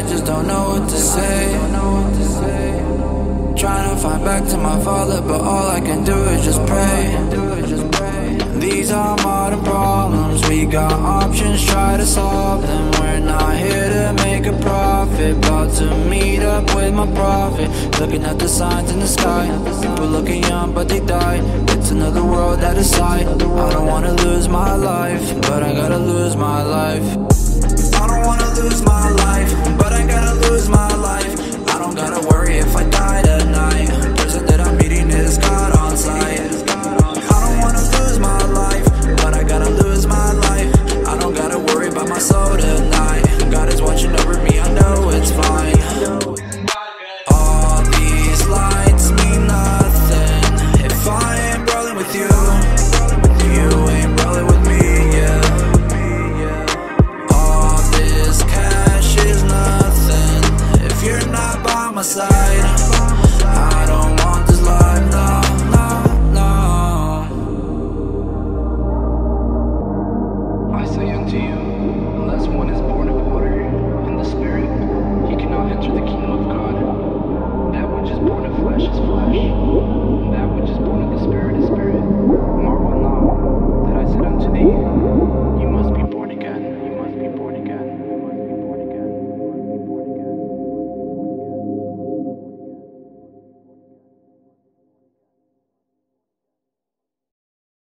I just don't know what to say. Trying to find back to my father, but all I can do is just pray. These are modern problems, we got options, try to solve them. We're not here to make a profit, about to meet up with my prophet. Looking at the signs in the sky, people looking young but they died. It's another world out of sight. I don't wanna lose my life, but I gotta lose my life. I don't wanna lose my life, but I gotta lose my life.